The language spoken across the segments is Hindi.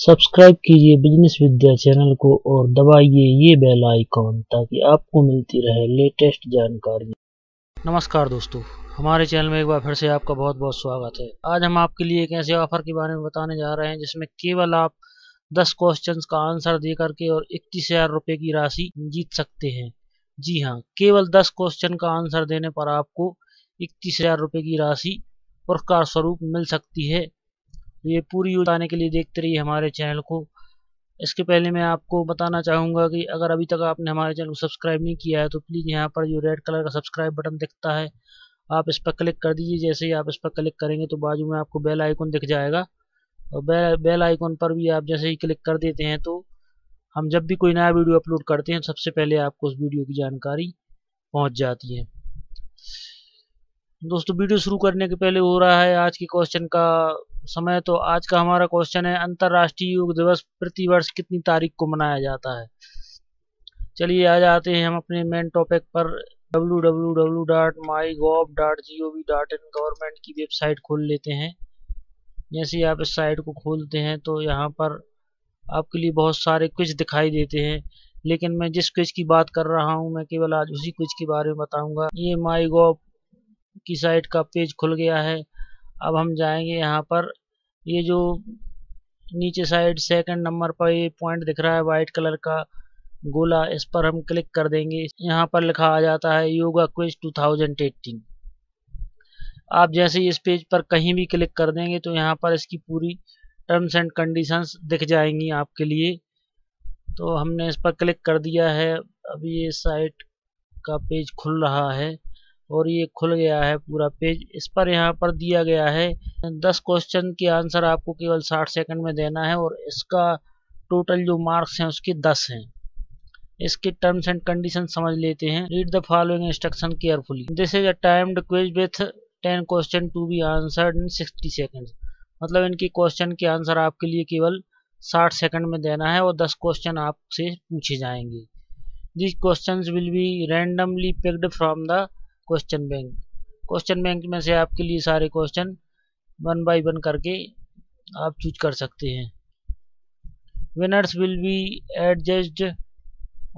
सब्सक्राइब कीजिए बिजनेस विद्या चैनल को और दबाइए ये बेल आइकॉन ताकि आपको मिलती रहे लेटेस्ट जानकारी। नमस्कार दोस्तों, हमारे चैनल में एक बार फिर से आपका बहुत बहुत स्वागत है। आज हम आपके लिए एक ऐसे ऑफर के बारे में बताने जा रहे हैं जिसमें केवल आप 10 क्वेश्चंस का आंसर दे करके और 21,000 रुपये की राशि जीत सकते हैं। जी हाँ, केवल 10 क्वेश्चन का आंसर देने पर आपको 21,000 रुपये की राशि पुरस्कार स्वरूप मिल सकती है। ये पूरी बताने के लिए देखते रहिए हमारे चैनल को। इसके पहले मैं आपको बताना चाहूँगा कि अगर अभी तक आपने हमारे चैनल को सब्सक्राइब नहीं किया है तो प्लीज़ यहाँ पर जो रेड कलर का सब्सक्राइब बटन दिखता है आप इस पर क्लिक कर दीजिए। जैसे ही आप इस पर क्लिक करेंगे तो बाजू में आपको बेल आइकॉन दिख जाएगा और बेल आइकॉन पर भी आप जैसे ही क्लिक कर देते हैं तो हम जब भी कोई नया वीडियो अपलोड करते हैं सबसे पहले आपको उस वीडियो की जानकारी पहुँच जाती है। दोस्तों, वीडियो शुरू करने के पहले हो रहा है आज के क्वेश्चन का समय। तो आज का हमारा क्वेश्चन है, अंतर्राष्ट्रीय योग दिवस प्रतिवर्ष कितनी तारीख को मनाया जाता है। चलिए आज आते हैं हम अपने मेन टॉपिक पर। www.mygov.gov.in गवर्नमेंट की वेबसाइट खोल लेते हैं। जैसे ही आप इस साइट को खोलते हैं तो यहाँ पर आपके लिए बहुत सारे क्विज दिखाई देते हैं, लेकिन मैं जिस क्विज की बात कर रहा हूँ मैं केवल आज उसी क्विज के बारे में बताऊँगा। ये MyGov की साइट का पेज खुल गया है। अब हम जाएंगे यहाँ पर, ये जो नीचे साइड सेकंड नंबर पर ये पॉइंट दिख रहा है वाइट कलर का गोला, इस पर हम क्लिक कर देंगे। यहाँ पर लिखा आ जाता है योगा क्विज 2018। आप जैसे ही इस पेज पर कहीं भी क्लिक कर देंगे तो यहाँ पर इसकी पूरी टर्म्स एंड कंडीशंस दिख जाएंगी आपके लिए। तो हमने इस पर क्लिक कर दिया है। अभी ये साइट का पेज खुल रहा है और ये खुल गया है पूरा पेज। इस पर यहाँ पर दिया गया है 10 क्वेश्चन के आंसर आपको केवल 60 सेकंड में देना है और इसका टोटल जो मार्क्स हैं उसके 10 हैं। इसके टर्म्स एंड कंडीशन समझ लेते हैं। Read the following instruction carefully, this is a timed quiz with 10 question to be answered in 60 second. मतलब इनके क्वेश्चन के आंसर आपके लिए केवल 60 सेकेंड में देना है और 10 क्वेश्चन आपसे पूछे जाएंगे। This question will be randomly picked from the question bank. Question bank में से आपके लिए सारे क्वेश्चन 1 by 1 करके आप चूज कर सकते हैं। Winners will be adjusted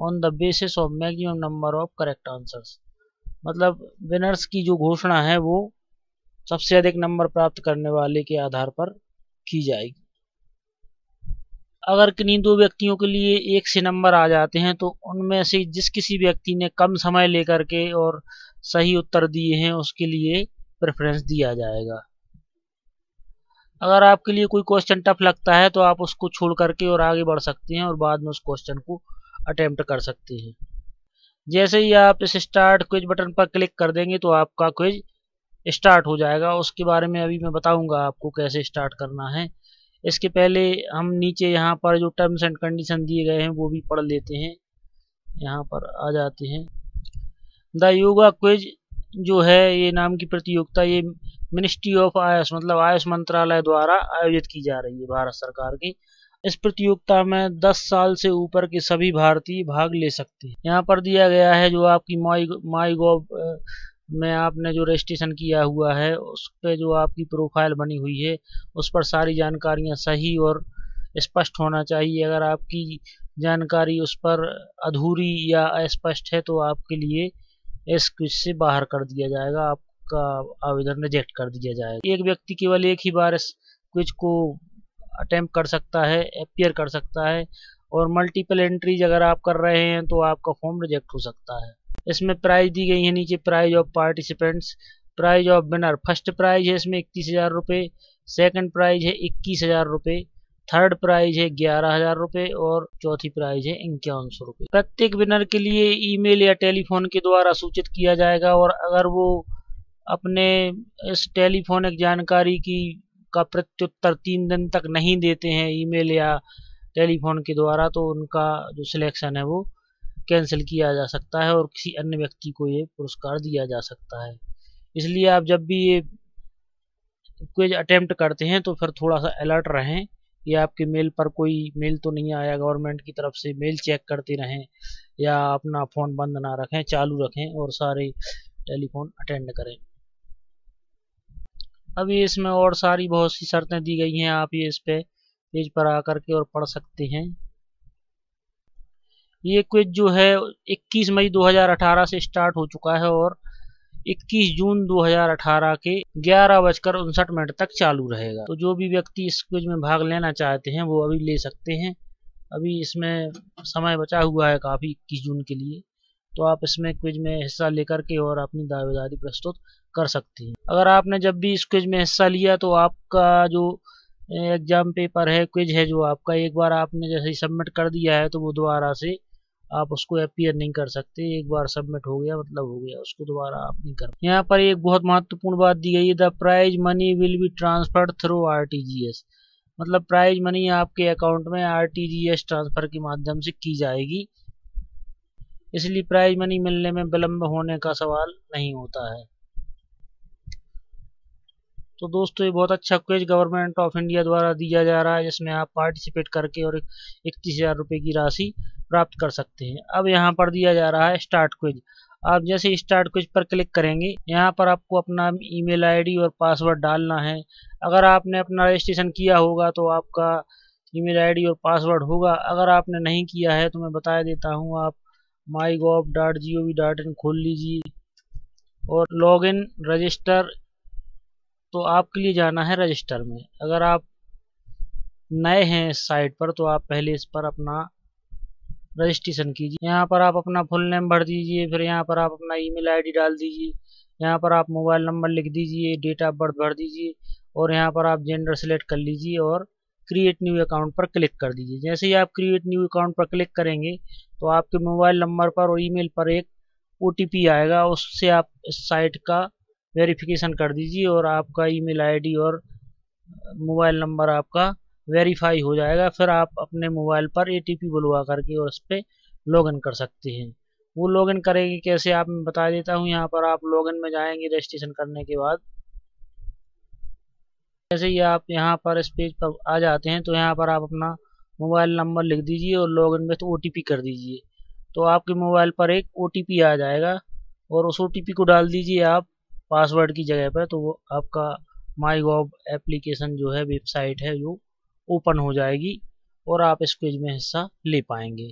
on the basis of maximum number of correct answers. मतलब विनर्स की जो घोषणा है वो सबसे अधिक नंबर प्राप्त करने वाले के आधार पर की जाएगी। अगर किन्हीं दो व्यक्तियों के लिए एक से नंबर आ जाते हैं तो उनमें से जिस किसी व्यक्ति ने कम समय लेकर के और सही उत्तर दिए हैं उसके लिए प्रेफरेंस दिया जाएगा। अगर आपके लिए कोई क्वेश्चन टफ लगता है तो आप उसको छोड़ करके और आगे बढ़ सकते हैं और बाद में उस क्वेश्चन को अटेम्प्ट कर सकते हैं। जैसे ही आप इस स्टार्ट क्विज बटन पर क्लिक कर देंगे तो आपका क्विज स्टार्ट हो जाएगा। उसके बारे में अभी मैं बताऊंगा आपको कैसे स्टार्ट करना है। इसके पहले हम नीचे यहाँ पर जो टर्म्स एंड कंडीशन दिए गए हैं वो भी पढ़ लेते हैं। यहाँ पर आ जाते हैं। द योगा क्विज जो है ये नाम की प्रतियोगिता ये मिनिस्ट्री ऑफ आयुष मतलब आयुष मंत्रालय द्वारा आयोजित की जा रही है भारत सरकार की। इस प्रतियोगिता में 10 साल से ऊपर के सभी भारतीय भाग ले सकते हैं। यहाँ पर दिया गया है जो आपकी MyGov में आपने जो रजिस्ट्रेशन किया हुआ है उस पर जो आपकी प्रोफाइल बनी हुई है उस पर सारी जानकारियाँ सही और स्पष्ट होना चाहिए। अगर आपकी जानकारी उस पर अधूरी या अस्पष्ट है तो आपके लिए इस क्विज से बाहर कर दिया जाएगा, आपका आवेदन रिजेक्ट कर दिया जाएगा। एक व्यक्ति केवल एक ही बार इस क्विज को अटेम्प्ट कर सकता है, अपीयर कर सकता है और मल्टीपल एंट्रीज अगर आप कर रहे हैं तो आपका फॉर्म रिजेक्ट हो सकता है। इसमें प्राइज दी गई है नीचे, prize of participants, prize of winner. First prize है इसमें 31,000 रुपये, सेकेंड प्राइज है 21,000 रुपये, थर्ड प्राइज है 11,000 रुपये और चौथी प्राइज है 5100 रुपये। प्रत्येक विनर के लिए ईमेल या टेलीफोन के द्वारा सूचित किया जाएगा और अगर वो अपने इस टेलीफोनिक जानकारी का प्रत्युत्तर 3 दिन तक नहीं देते हैं ईमेल या टेलीफोन के द्वारा तो उनका जो सिलेक्शन है वो कैंसिल किया जा सकता है और किसी अन्य व्यक्ति को ये पुरस्कार दिया जा सकता है। इसलिए आप जब भी ये क्विज अटेम्प्ट करते हैं तो फिर थोड़ा सा अलर्ट रहें या आपके मेल पर कोई मेल तो नहीं आया गवर्नमेंट की तरफ से। मेल चेक करते रहें या अपना फ़ोन बंद ना रखें, चालू रखें और सारे टेलीफोन अटेंड करें। अभी इसमें और सारी बहुत सी शर्तें दी गई हैं, आप ये इस पर पेज पर आकर के और पढ़ सकते हैं। ये क्विज जो है 21 मई 2018 से स्टार्ट हो चुका है और 21 जून 2018 के 11:59 तक चालू रहेगा। तो जो भी व्यक्ति इस क्विज में भाग लेना चाहते हैं वो अभी ले सकते हैं। अभी इसमें समय बचा हुआ है काफ़ी 21 जून के लिए, तो आप इसमें क्विज में हिस्सा लेकर के और अपनी दावेदारी प्रस्तुत कर सकते हैं। अगर आपने जब भी इस क्विज में हिस्सा लिया तो आपका जो एग्जाम पेपर है, क्विज है, जो आपका एक बार आपने जैसे ही सबमिट कर दिया है तो वो दोबारा से आप उसको अपीयर नहीं कर सकते। एक बार सबमिट हो गया मतलब हो गया, उसको दोबारा आप नहीं कर। यहाँ पर एक बहुत महत्वपूर्ण बात दी गई है, the prize money will be transferred through RTGS, मतलब प्राइज मनी आपके अकाउंट में आरटीजीएस ट्रांसफर के माध्यम से की जाएगी, इसलिए प्राइज मनी मिलने में विलम्ब होने का सवाल नहीं होता है। तो दोस्तों ये बहुत अच्छा क्विज गवर्नमेंट ऑफ इंडिया द्वारा दिया जा रहा है, जिसमें आप पार्टिसिपेट करके और 31,000 रुपये की राशि प्राप्त कर सकते हैं। अब यहाँ पर दिया जा रहा है स्टार्ट क्विज। आप जैसे स्टार्ट क्विज पर क्लिक करेंगे, यहाँ पर आपको अपना ईमेल आईडी और पासवर्ड डालना है। अगर आपने अपना रजिस्ट्रेशन किया होगा तो आपका ईमेल आईडी और पासवर्ड होगा, अगर आपने नहीं किया है तो मैं बता देता हूँ, आप mygov.gov.in खोल लीजिए और लॉगिन रजिस्टर, तो आपके लिए जाना है रजिस्टर में। अगर आप नए हैं इस साइट पर तो आप पहले इस पर अपना रजिस्ट्रेशन कीजिए। यहाँ पर आप अपना फुल नेम भर दीजिए, फिर यहाँ पर आप अपना ईमेल आईडी डाल दीजिए, यहाँ पर आप मोबाइल नंबर लिख दीजिए, डेट ऑफ बर्थ भर दीजिए और यहाँ पर आप जेंडर सेलेक्ट कर लीजिए और क्रिएट न्यू अकाउंट पर क्लिक कर दीजिए। जैसे ही आप क्रिएट न्यू अकाउंट पर क्लिक करेंगे तो आपके मोबाइल नंबर पर और ईमेल पर एक OTP आएगा, उससे आप इस साइट का वेरिफिकेशन कर दीजिए और आपका ईमेल आईडी और मोबाइल नंबर आपका वेरीफाई हो जाएगा। फिर आप अपने मोबाइल पर ATP बुलवा करके और उस पर लॉगिन कर सकते हैं। वो लॉगिन करेंगे कैसे आप मैं बता देता हूँ। यहाँ पर आप लॉगिन में जाएंगे रजिस्ट्रेशन करने के बाद, जैसे ही आप यहाँ पर इस पेज पर आ जाते हैं तो यहाँ पर आप अपना मोबाइल नंबर लिख दीजिए और लॉगिन में तो OTP कर दीजिए, तो आपके मोबाइल पर एक OTP आ जाएगा और उस OTP को डाल दीजिए आप पासवर्ड की जगह पर, तो वो आपका MyGov एप्लीकेशन जो है वेबसाइट है वो ओपन हो जाएगी और आप इस क्विज में हिस्सा ले पाएंगे।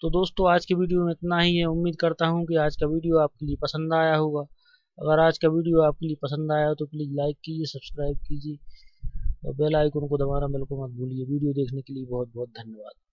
तो दोस्तों आज के वीडियो में इतना ही है। उम्मीद करता हूँ कि आज का वीडियो आपके लिए पसंद आया होगा। अगर आज का वीडियो आपके लिए पसंद आया हो तो प्लीज़ लाइक कीजिए, सब्सक्राइब कीजिए और बेल आइकन को दबाना बिल्कुल मत भूलिए। वीडियो देखने के लिए बहुत बहुत धन्यवाद।